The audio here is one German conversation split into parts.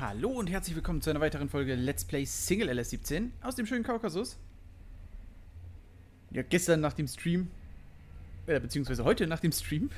Hallo und herzlich willkommen zu einer weiteren Folge Let's Play Single LS17 aus dem schönen Kaukasus. Ja, gestern nach dem Stream, beziehungsweise heute nach dem Stream,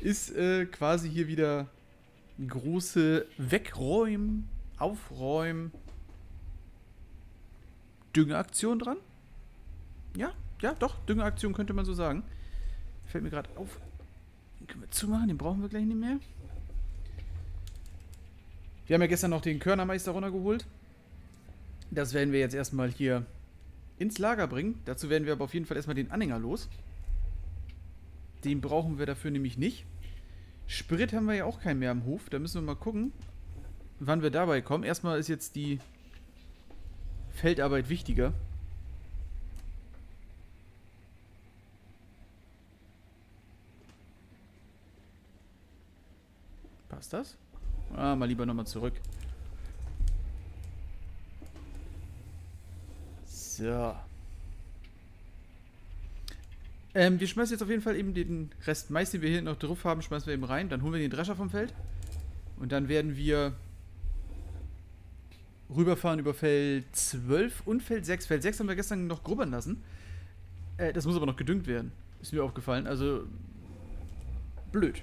ist quasi hier wieder eine große Wegräumen, Aufräumen, Düngeaktion dran. Ja, doch, Düngeaktion könnte man so sagen. Fällt mir gerade auf. Den können wir zumachen, den brauchen wir gleich nicht mehr. Wir haben ja gestern noch den Körnermeister runtergeholt. Das werden wir jetzt erstmal hier ins Lager bringen. Dazu werden wir aber auf jeden Fall erstmal den Anhänger los. Den brauchen wir dafür nämlich nicht. Sprit haben wir ja auch keinen mehr am Hof. Da müssen wir mal gucken, wann wir dabei kommen. Erstmal ist jetzt die Feldarbeit wichtiger. Passt das? Ah, mal lieber nochmal zurück. So. Wir schmeißen jetzt auf jeden Fall eben den Rest Mais, den wir hier noch drauf haben, schmeißen wir eben rein. Dann holen wir den Drescher vom Feld. Und dann werden wir rüberfahren über Feld 12 und Feld 6. Feld 6 haben wir gestern noch grubbern lassen. Das muss aber noch gedüngt werden. Ist mir aufgefallen. Also... blöd.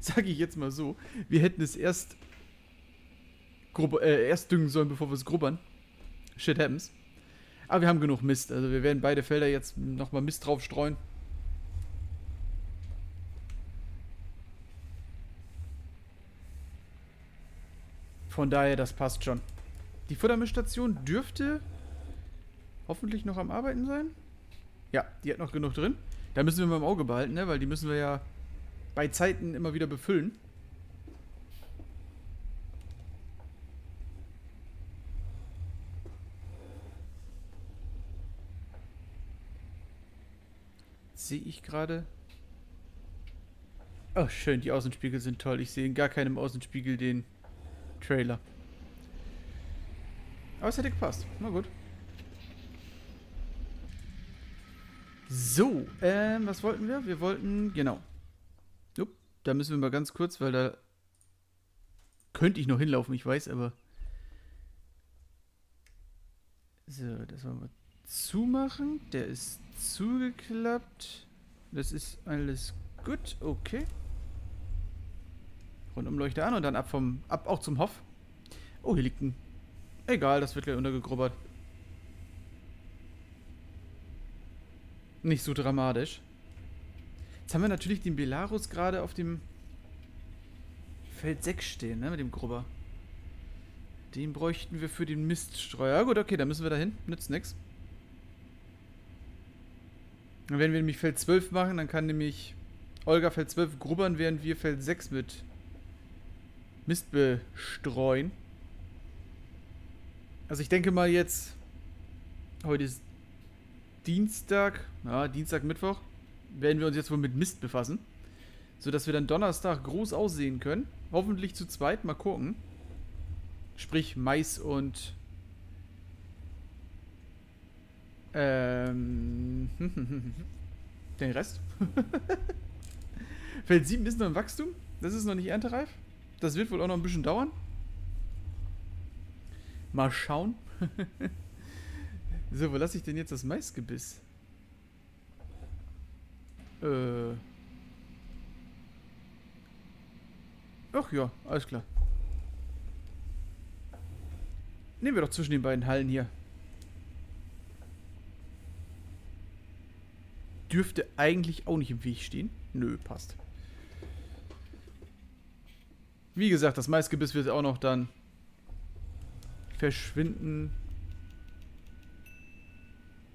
Sage ich jetzt mal so. Wir hätten es erst düngen sollen, bevor wir es grubbern. Shit happens. Aber wir haben genug Mist. Also wir werden beide Felder jetzt nochmal Mist drauf streuen. Von daher, das passt schon. Die Futtermischstation dürfte hoffentlich noch am Arbeiten sein. Ja, die hat noch genug drin. Da müssen wir mal im Auge behalten, ne? Weil die müssen wir ja bei Zeiten immer wieder befüllen. Sehe ich gerade... Oh, schön, die Außenspiegel sind toll. Ich sehe in gar keinem Außenspiegel den Trailer. Aber es hätte gepasst. Na gut. So, was wollten wir? Wir wollten, genau. Jupp, da müssen wir mal ganz kurz, weil da könnte ich noch hinlaufen, ich weiß, aber... So, das wollen wir zumachen. Der ist zugeklappt. Das ist alles gut, okay. Rundumleuchter an und dann ab auch zum Hof. Oh, hier liegt ein... Egal, das wird gleich untergegrubbert. Nicht so dramatisch. Jetzt haben wir natürlich den Belarus gerade auf dem Feld 6 stehen, ne, mit dem Grubber. Den bräuchten wir für den Miststreuer. Gut, okay, dann müssen wir da hin. Nützt nichts. Dann werden wir nämlich Feld 12 machen, dann kann nämlich Olga Feld 12 grubbern, während wir Feld 6 mit Mist bestreuen. Also ich denke mal jetzt, heute ist Dienstag, Mittwoch, werden wir uns jetzt wohl mit Mist befassen. Sodass wir dann Donnerstag groß aussehen können. Hoffentlich zu zweit, mal gucken. Sprich Mais und... den Rest. Feld 7 ist noch im Wachstum. Das ist noch nicht erntereif. Das wird wohl auch noch ein bisschen dauern. Mal schauen. So, wo lasse ich denn jetzt das Maisgebiss? Ach ja, alles klar. Nehmen wir doch zwischen den beiden Hallen hier. Dürfte eigentlich auch nicht im Weg stehen. Nö, passt. Wie gesagt, das Maisgebiss wird auch noch dann verschwinden.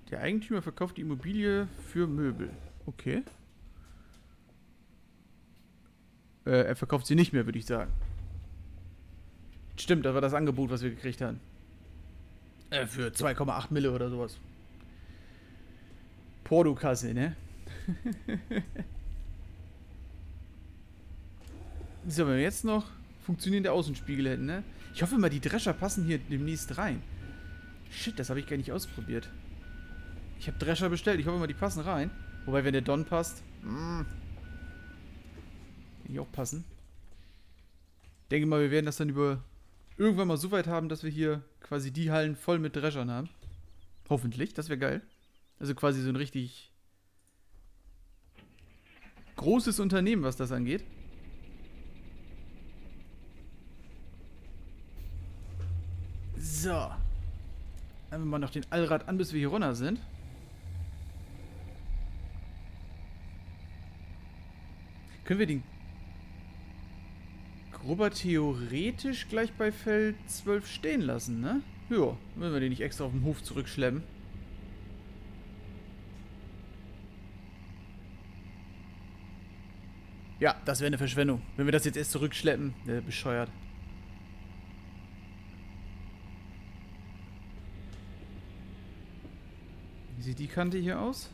Der Eigentümer verkauft die Immobilie für Möbel. Okay. Er verkauft sie nicht mehr, würde ich sagen. Stimmt, das war das Angebot, was wir gekriegt haben. Für 2,8 Mille oder sowas. Portokasse, ne? So, wenn wir jetzt noch funktionierende Außenspiegel hätten, ne? Ich hoffe mal, die Drescher passen hier demnächst rein. Shit, das habe ich gar nicht ausprobiert. Ich habe Drescher bestellt. Ich hoffe mal, die passen rein. Wobei, wenn der Don passt... Die auch passen. denke mal, wir werden das dann irgendwann mal so weit haben, dass wir hier quasi die Hallen voll mit Dreschern haben. Hoffentlich, das wäre geil. Also quasi so ein richtig großes Unternehmen, was das angeht. So. Einmal mal noch den Allrad an, bis wir hier runter sind. Können wir den Grubber theoretisch gleich bei Feld 12 stehen lassen, ne? Ja, müssen wir den nicht extra auf den Hof zurückschleppen. Ja, das wäre eine Verschwendung. Wenn wir das jetzt erst zurückschleppen, wäre bescheuert. Wie sieht die Kante hier aus?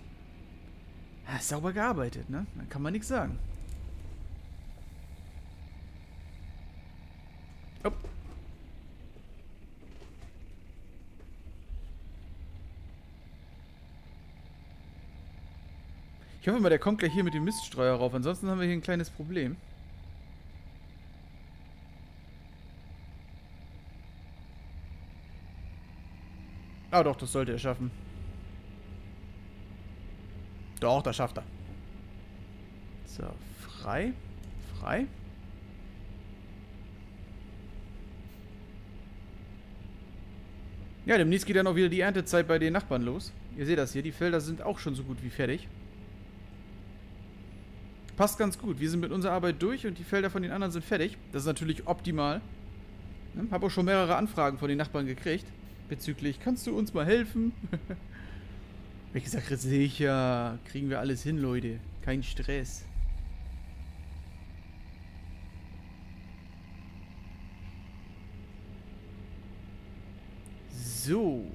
Ja, sauber gearbeitet, ne? Da kann man nichts sagen. Ich hoffe mal, der kommt gleich hier mit dem Miststreuer rauf. Ansonsten haben wir hier ein kleines Problem. Ah doch, das sollte er schaffen. Doch, das schafft er. So, frei. Frei. Ja, demnächst geht dann auch wieder die Erntezeit bei den Nachbarn los. Ihr seht das hier, die Felder sind auch schon so gut wie fertig. Passt ganz gut. Wir sind mit unserer Arbeit durch und die Felder von den anderen sind fertig. Das ist natürlich optimal. Ne? Habe auch schon mehrere Anfragen von den Nachbarn gekriegt. Bezüglich, kannst du uns mal helfen? Wie gesagt, sicher. Kriegen wir alles hin, Leute. Kein Stress. So.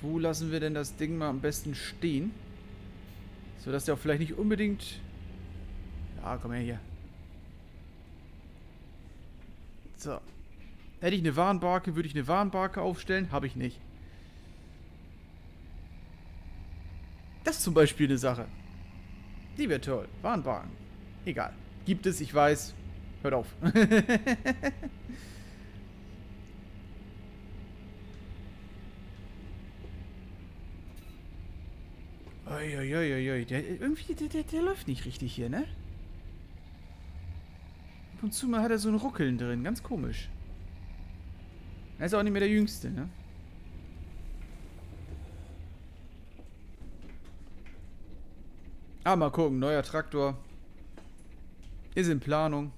Wo lassen wir denn das Ding mal am besten stehen? So, dass der auch vielleicht nicht unbedingt... Ja, komm her hier. So. Hätte ich eine Warenbarke, würde ich eine Warenbarke aufstellen? Habe ich nicht. Das ist zum Beispiel eine Sache. Die wäre toll. Warenbarken. Egal. Gibt es, ich weiß. Hört auf. Uiuiuiui, der läuft nicht richtig hier, ne? Ab und zu mal hat er so ein Ruckeln drin, ganz komisch. Er ist auch nicht mehr der Jüngste, ne? Ah, mal gucken, neuer Traktor. Ist in Planung.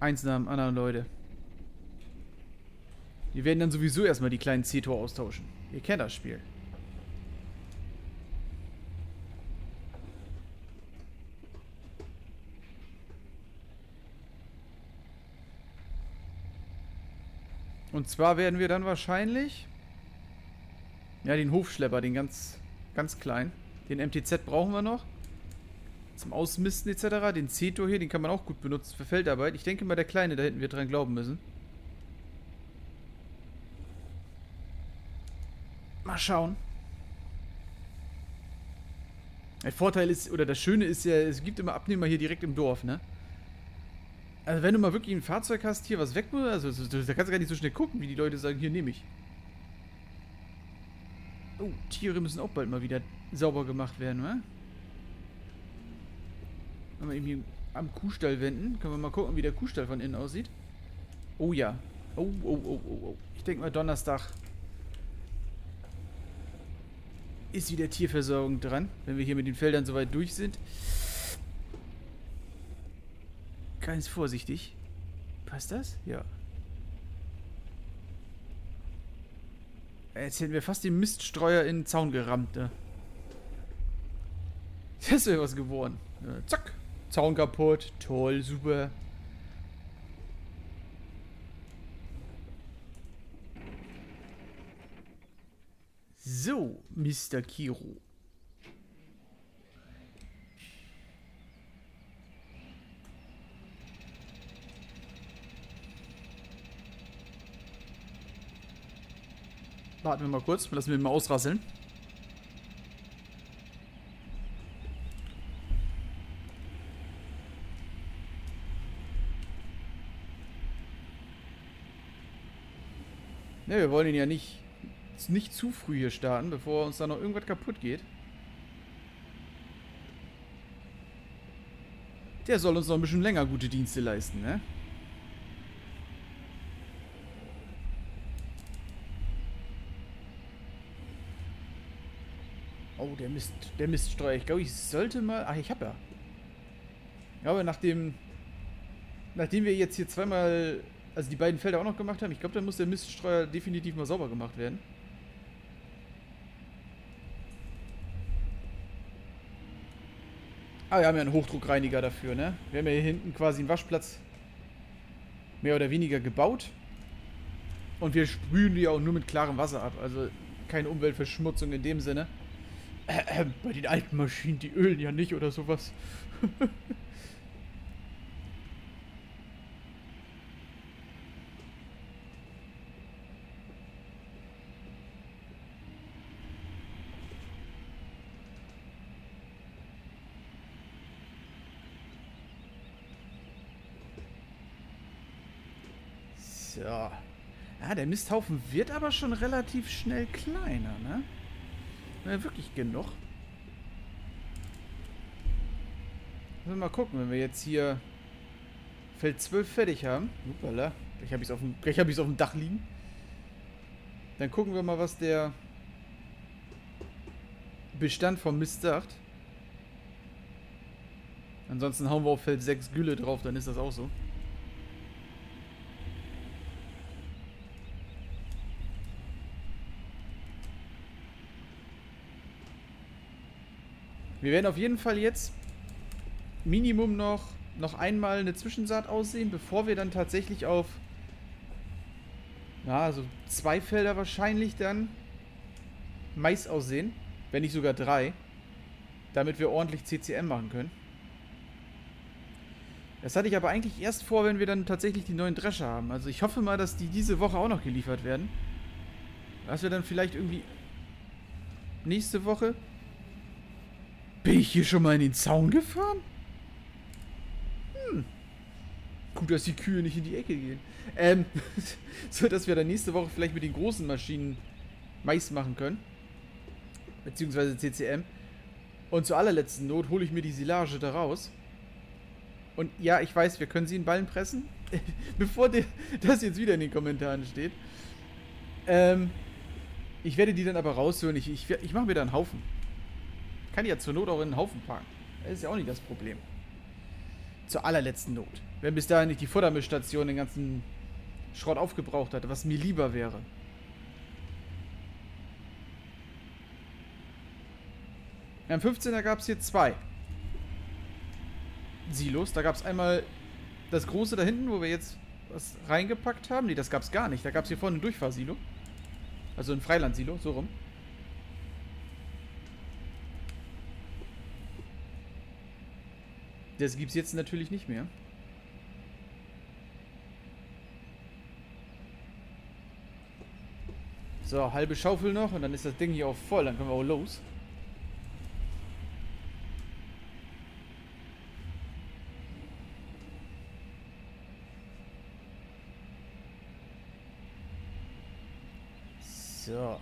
Eins nach dem anderen, Leute. Wir werden dann sowieso erstmal die kleinen Ceto austauschen. Ihr kennt das Spiel. Und zwar werden wir dann wahrscheinlich... Ja, den Hofschlepper, den ganz kleinen. Den MTZ brauchen wir noch. Zum Ausmisten etc. Den Zetor hier, den kann man auch gut benutzen für Feldarbeit. Ich denke mal, der Kleine, da hätten wir dran glauben müssen. Mal schauen. Der Vorteil ist, oder das Schöne ist ja, es gibt immer Abnehmer hier direkt im Dorf, ne? Also wenn du mal wirklich ein Fahrzeug hast, hier was weg muss, also da kannst du gar nicht so schnell gucken, wie die Leute sagen, hier nehme ich. Oh, Tiere müssen auch bald mal wieder sauber gemacht werden, oder? Wenn wir eben hier am Kuhstall wenden, können wir mal gucken, wie der Kuhstall von innen aussieht. Oh ja. Oh. Ich denke mal, Donnerstag ist wieder Tierversorgung dran, wenn wir hier mit den Feldern soweit durch sind. Ganz vorsichtig. Passt das? Ja. Jetzt hätten wir fast den Miststreuer in den Zaun gerammt. Ne? Das wäre was geworden. Ja, zack. Zaun kaputt. Toll, super. So, Mr. Kiro. Warten wir mal kurz, lassen wir ihn mal ausrasseln. Ne, wir wollen ihn ja nicht zu früh hier starten, bevor uns da noch irgendwas kaputt geht. Der soll uns noch ein bisschen länger gute Dienste leisten, ne? Oh, der Miststreuer. Ich glaube, ich sollte mal... Ach, ich habe ja. Ja, aber nachdem wir jetzt hier zweimal... Also die beiden Felder auch noch gemacht haben. Ich glaube, da muss der Miststreuer definitiv mal sauber gemacht werden. Ah, wir haben ja einen Hochdruckreiniger dafür, ne? Wir haben ja hier hinten quasi einen Waschplatz mehr oder weniger gebaut. Und wir sprühen die auch nur mit klarem Wasser ab. Also keine Umweltverschmutzung in dem Sinne. Bei den alten Maschinen, die ölen ja nicht oder sowas. Ja, der Misthaufen wird aber schon relativ schnell kleiner, ne? Na, wirklich genug. Müssen wir mal gucken, wenn wir jetzt hier Feld 12 fertig haben. Uppala, gleich habe ich es auf dem Dach liegen. Dann gucken wir mal, was der Bestand vom Mist sagt. Ansonsten hauen wir auf Feld 6 Gülle drauf, dann ist das auch so. Wir werden auf jeden Fall jetzt Minimum noch einmal eine Zwischensaat aussehen, bevor wir dann tatsächlich auf so 2 Felder wahrscheinlich dann Mais aussehen, wenn nicht sogar 3, damit wir ordentlich CCM machen können. Das hatte ich aber eigentlich erst vor, wenn wir dann tatsächlich die neuen Drescher haben. Also ich hoffe mal, dass die diese Woche auch noch geliefert werden. Dass wir dann vielleicht irgendwie nächste Woche... Bin ich hier schon mal in den Zaun gefahren? Gut, dass die Kühe nicht in die Ecke gehen. So, dass wir dann nächste Woche vielleicht mit den großen Maschinen Mais machen können. Beziehungsweise CCM. Und zu allerletzten Not hole ich mir die Silage da raus. Und ja, ich weiß, wir können sie in Ballen pressen. Bevor das jetzt wieder in den Kommentaren steht. Ich werde die dann aber raushören. Ich mache mir da einen Haufen. Kann ja zur Not auch in den Haufen packen. Das ist ja auch nicht das Problem. Zur allerletzten Not. Wenn bis dahin nicht die Vordermischstation den ganzen Schrott aufgebraucht hat, was mir lieber wäre. Am 15er gab es hier 2 Silos. Da gab es einmal das große da hinten, wo wir jetzt was reingepackt haben. Ne, das gab es gar nicht. Da gab es hier vorne ein Durchfahrsilo. Also ein Freilandsilo, so rum. Das gibt es jetzt natürlich nicht mehr. So, halbe Schaufel noch und dann ist das Ding hier auch voll. Dann können wir auch los. So.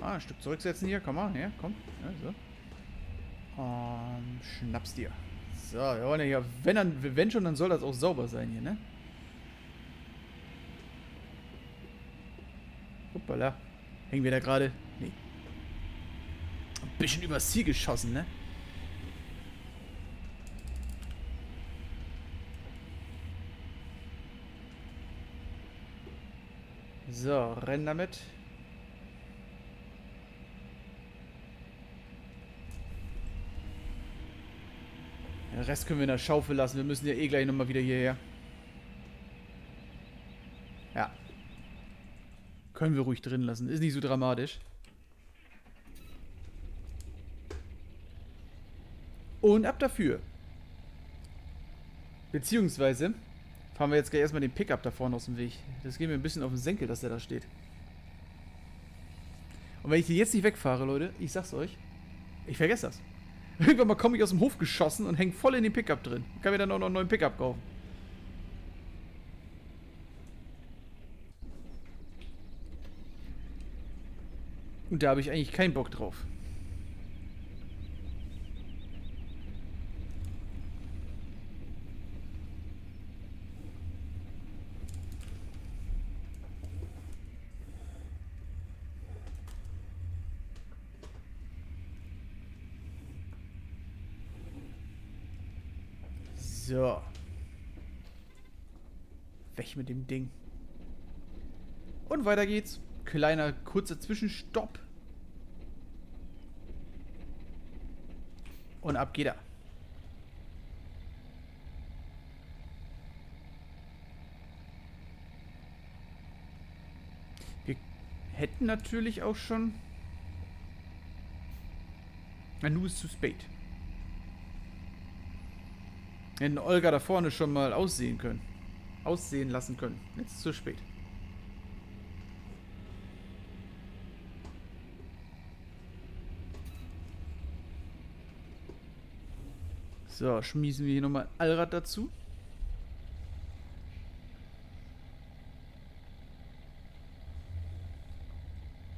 Ah, ein Stück zurücksetzen hier. Komm mal, her, komm. Ja, so. Schnapp's dir. So, wir wollen ja hier, wenn schon, dann soll das auch sauber sein hier, ne? Hoppala. Hängen wir da gerade? Nee. Ein bisschen übers Ziel geschossen, ne? So, renn damit. Den Rest können wir in der Schaufel lassen. Wir müssen ja eh gleich nochmal wieder hierher. Ja. Können wir ruhig drin lassen. Ist nicht so dramatisch. Und ab dafür. Beziehungsweise fahren wir jetzt gleich erstmal den Pickup da vorne aus dem Weg. Das geht mir ein bisschen auf den Senkel, dass der da steht. Und wenn ich die jetzt nicht wegfahre, Leute, ich sag's euch, ich vergesse das. Irgendwann mal komme ich aus dem Hof geschossen und hänge voll in den Pickup drin. Ich kann mir dann auch noch einen neuen Pickup kaufen. Und da habe ich eigentlich keinen Bock drauf. So. Weg mit dem Ding. Und weiter geht's. Kleiner, kurzer Zwischenstopp. Und ab geht er. Wir hätten natürlich auch schon... Nanu ist zu spät. Wir hätten Olga da vorne schon mal aussehen können. Aussehen lassen können. Jetzt ist es zu spät. So, schmießen wir hier nochmal ein Allrad dazu.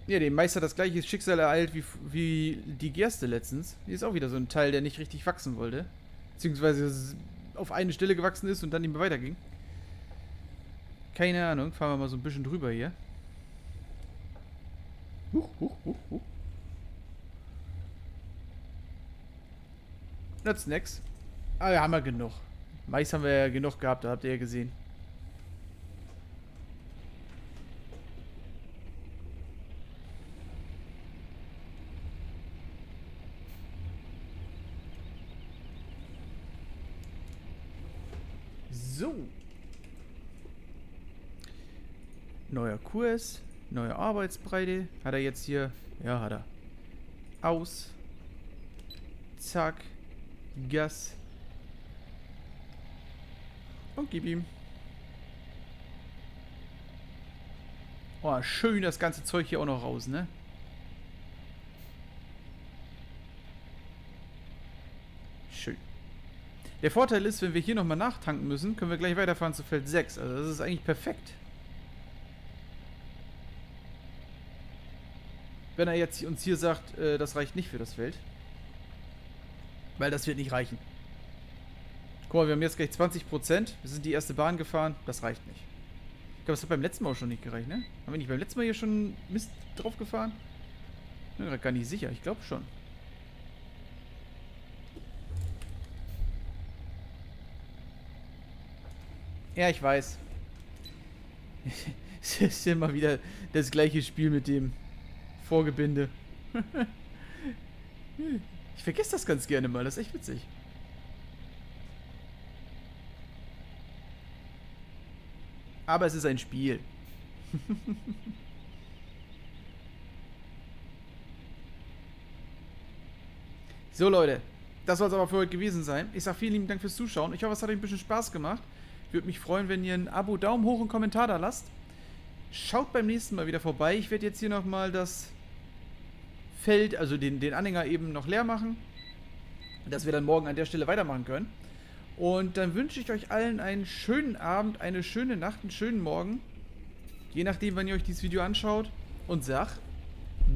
Ja, dem Meister das gleiche Schicksal ereilt wie die Gerste letztens. Hier ist auch wieder so ein Teil, der nicht richtig wachsen wollte. Beziehungsweise auf eine Stelle gewachsen ist und dann nicht mehr weiterging. Keine Ahnung, fahren wir mal so ein bisschen drüber hier. That's next. Ah, wir haben ja genug. Mais haben wir ja genug gehabt, da habt ihr ja gesehen. So. Neuer Kurs, neue Arbeitsbreite. Hat er jetzt hier? Ja, hat er. Aus. Zack. Gas. Und gib ihm. Oh, schön das ganze Zeug hier auch noch raus, ne? Schön. Der Vorteil ist, wenn wir hier nochmal nachtanken müssen, können wir gleich weiterfahren zu Feld 6. Also das ist eigentlich perfekt. Wenn er jetzt uns hier sagt, das reicht nicht für das Feld. Weil das wird nicht reichen. Guck mal, wir haben jetzt gleich 20%. Wir sind die erste Bahn gefahren. Das reicht nicht. Ich glaube, das hat beim letzten Mal auch schon nicht gereicht, ne? Haben wir nicht beim letzten Mal hier schon Mist drauf gefahren? Ich bin gerade gar nicht sicher. Ich glaube schon. Ja, ich weiß. Es ist immer wieder das gleiche Spiel mit dem Vorgebinde. Ich vergesse das ganz gerne mal, das ist echt witzig. Aber es ist ein Spiel. So Leute, das soll es aber für heute gewesen sein. Ich sage vielen lieben Dank fürs Zuschauen. Ich hoffe, es hat euch ein bisschen Spaß gemacht. Würde mich freuen, wenn ihr ein Abo, Daumen hoch und Kommentar da lasst. Schaut beim nächsten Mal wieder vorbei. Ich werde jetzt hier nochmal das... Feld, also den Anhänger eben noch leer machen, dass wir dann morgen an der Stelle weitermachen können. Und dann wünsche ich euch allen einen schönen Abend, eine schöne Nacht, einen schönen Morgen, je nachdem, wann ihr euch dieses Video anschaut, und sag,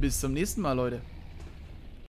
bis zum nächsten Mal, Leute.